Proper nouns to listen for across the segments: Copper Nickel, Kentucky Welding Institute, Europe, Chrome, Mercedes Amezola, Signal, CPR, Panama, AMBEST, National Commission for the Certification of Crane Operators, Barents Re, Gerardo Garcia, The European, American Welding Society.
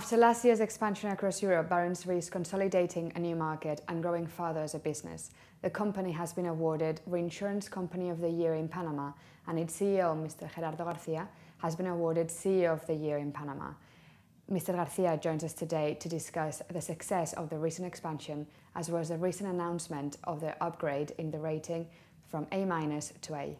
After last year's expansion across Europe, Barents Re is consolidating a new market and growing further as a business. The company has been awarded Reinsurance Company of the Year in Panama, and its CEO, Mr. Gerardo Garcia, has been awarded CEO of the Year in Panama. Mr. Garcia joins us today to discuss the success of the recent expansion, as well as the recent announcement of the upgrade in the rating from A- to A.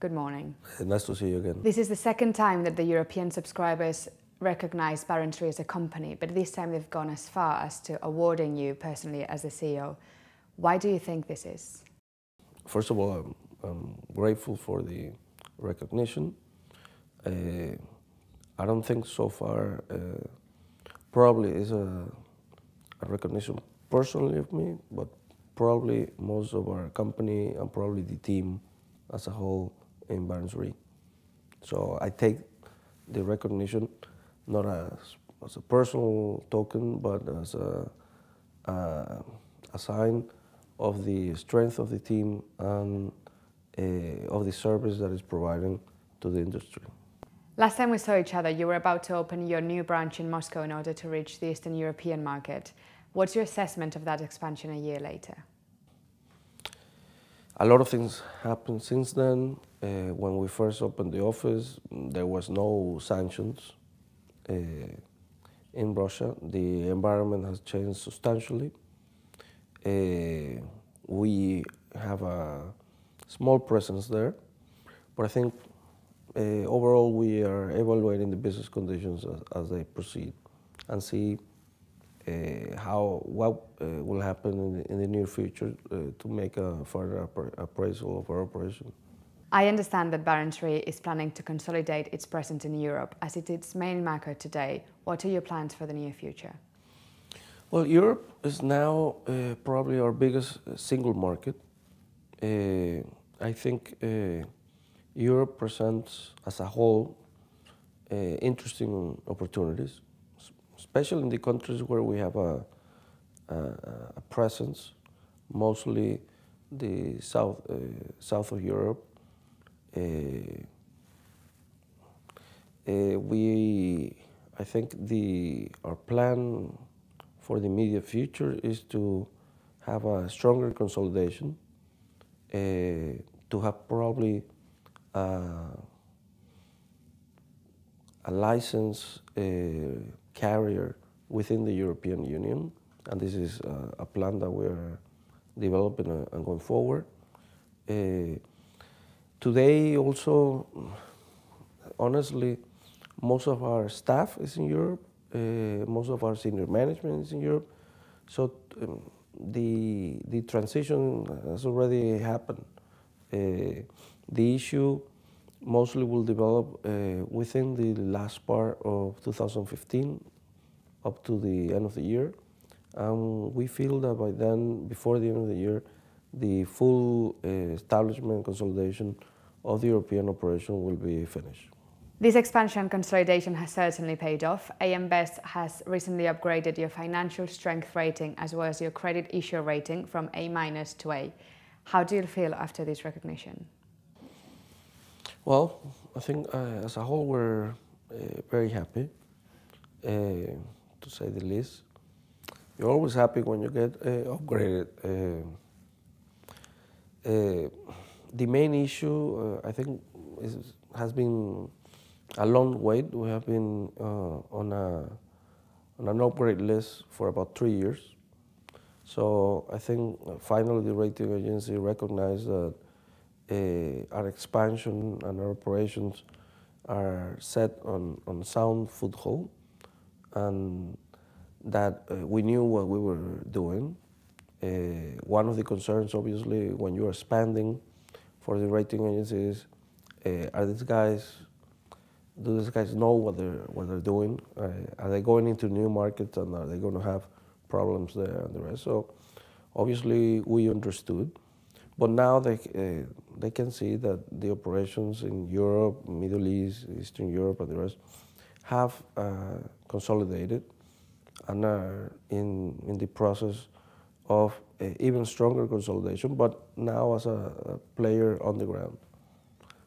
Good morning. Nice to see you again. This is the second time that the European subscribers recognize Barents Re as a company, but this time they've gone as far as to awarding you personally as the CEO. Why do you think this is? First of all, I'm grateful for the recognition. I don't think so far probably is a recognition personally of me, but probably most of our company and probably the team as a whole in Barents Re. So I take the recognition not as a personal token, but as a sign of the strength of the team and of the service that is providing to the industry. Last time we saw each other, you were about to open your new branch in Moscow in order to reach the Eastern European market. What's your assessment of that expansion a year later? A lot of things happened since then. When we first opened the office, there was no sanctions in Russia. The environment has changed substantially. We have a small presence there, but I think overall we are evaluating the business conditions as they proceed and see what will happen in the near future to make a further appraisal of our operation. I understand that Barents Re is planning to consolidate its presence in Europe as it's its main market today. What are your plans for the near future? Well, Europe is now probably our biggest single market. I think Europe presents as a whole interesting opportunities, especially in the countries where we have a presence, mostly the south of Europe. I think our plan for the immediate future is to have a stronger consolidation, to have probably a licensed carrier within the European Union, and this is a plan that we are developing and going forward. Today also, honestly, most of our staff is in Europe, most of our senior management is in Europe, so the transition has already happened. The issue mostly will develop within the last part of 2015 up to the end of the year. We feel that by then, before the end of the year, the full establishment consolidation of the European operation will be finished. This expansion consolidation has certainly paid off. AMBEST has recently upgraded your financial strength rating as well as your credit issue rating from A- to A. How do you feel after this recognition? Well, I think as a whole we're very happy, to say the least. You're always happy when you get upgraded. The main issue, I think, has been a long wait. We have been on an upgrade list for about 3 years. So I think finally the rating agency recognized that our expansion and our operations are set on sound foothold, and that we knew what we were doing. One of the concerns, obviously, when you are expanding for the rating agencies, do these guys know what they're doing? Are they going into new markets, and are they going to have problems there and the rest? So, obviously, we understood, but now they can see that the operations in Europe, Middle East, Eastern Europe, and the rest have consolidated and are in the process of even stronger consolidation, but now as a player on the ground.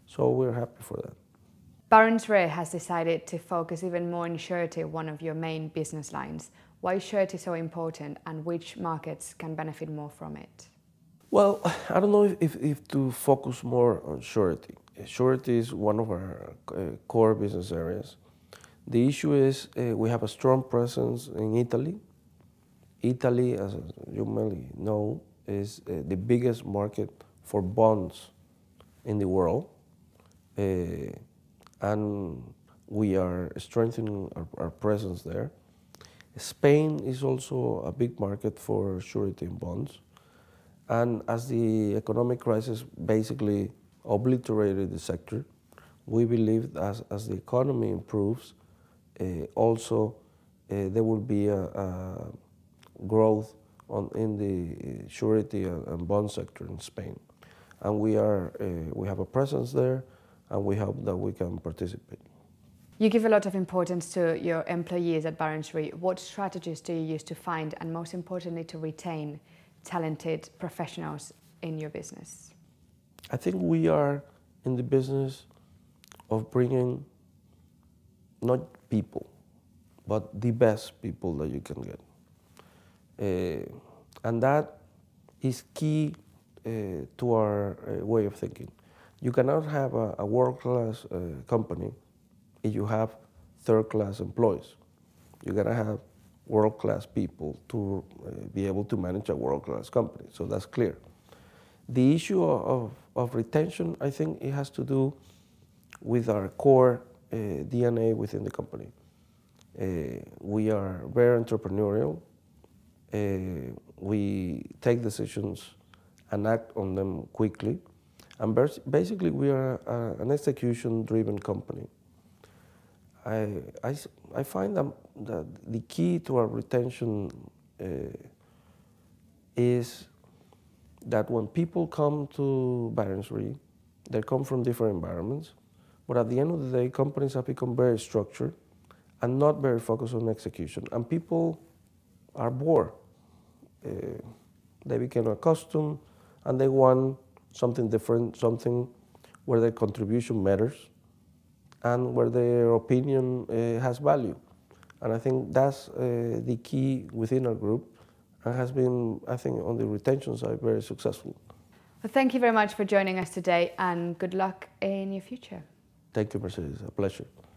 So we're happy for that. Barents Re has decided to focus even more on surety, one of your main business lines. Why is surety so important and which markets can benefit more from it? Well, I don't know if to focus more on surety. Surety is one of our core business areas. The issue is we have a strong presence in Italy. Italy, as you may know, is the biggest market for bonds in the world. And we are strengthening our presence there. Spain is also a big market for surety and bonds. And as the economic crisis basically obliterated the sector, we believe that as the economy improves, also there will be a growth in the surety and bond sector in Spain. And we have a presence there, and we hope that we can participate. You give a lot of importance to your employees at Barents Re. What strategies do you use to find, and most importantly, to retain talented professionals in your business? I think we are in the business of bringing not people, but the best people that you can get. And that is key to our way of thinking. You cannot have a world-class company if you have third-class employees. You gotta have world-class people to be able to manage a world-class company, so that's clear. The issue of retention, I think it has to do with our core DNA within the company. We are very entrepreneurial. We take decisions and act on them quickly. And basically, we are an execution-driven company. I find that the key to our retention is that when people come to Barents Re, they come from different environments, but at the end of the day, companies have become very structured and not very focused on execution. And people are bored. They became accustomed, and they want something different, something where their contribution matters and where their opinion has value. And I think that's the key within our group and has been, I think, on the retention side, very successful. Well, thank you very much for joining us today and good luck in your future. Thank you, Mercedes. A pleasure.